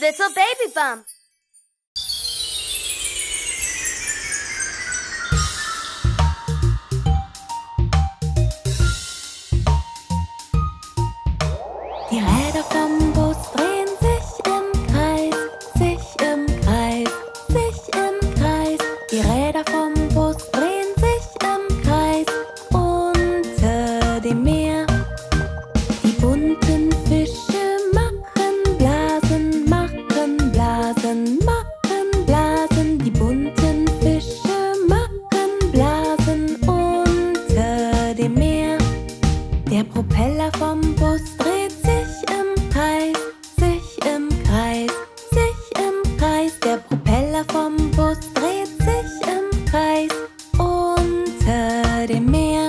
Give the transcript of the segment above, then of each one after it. Little Baby Bum. Die Räder vom Bus drehen sich im Kreis, sich im Kreis, sich im Kreis. Die Räder vom Bus drehen sich im Kreis unter dem Meer. Die bunten Fische machen Blasen, machen Blasen, machen Blasen. Die bunten Fische machen Blasen unter dem Meer. Der Propeller vom Bus dreht sich im Kreis, sich im Kreis, sich im Kreis. Der Propeller vom Bus dreht sich im Kreis unter dem Meer.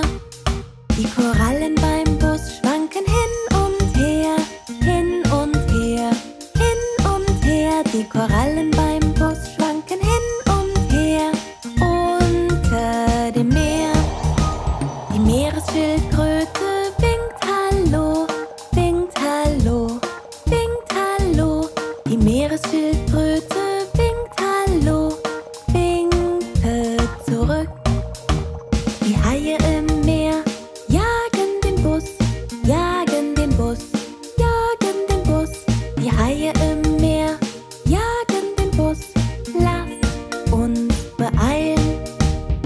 Die Korallen beim Bus schwanken hin und her, hin und her, hin und her. Die Korallen beim Bus schwanken hin und her unter dem Meer. Die Meeresschildkröte Meeresschildkröte winkt Hallo, winkte zurück. Die Haie im Meer jagen den Bus, jagen den Bus, jagen den Bus. Die Haie im Meer jagen den Bus, lasst uns beeilen.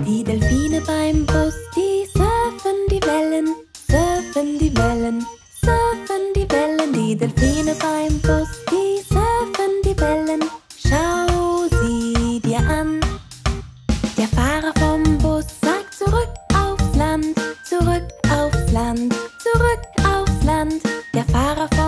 Die Delfine beim Bus, die surfen die Wellen, surfen die Wellen, surfen die Wellen. Die Delfine beim Bus, die surfen die Wellen, schau sie dir an. Der Fahrer vom Bus sagt zurück aufs Land, zurück aufs Land, zurück aufs Land. Der Fahrer vom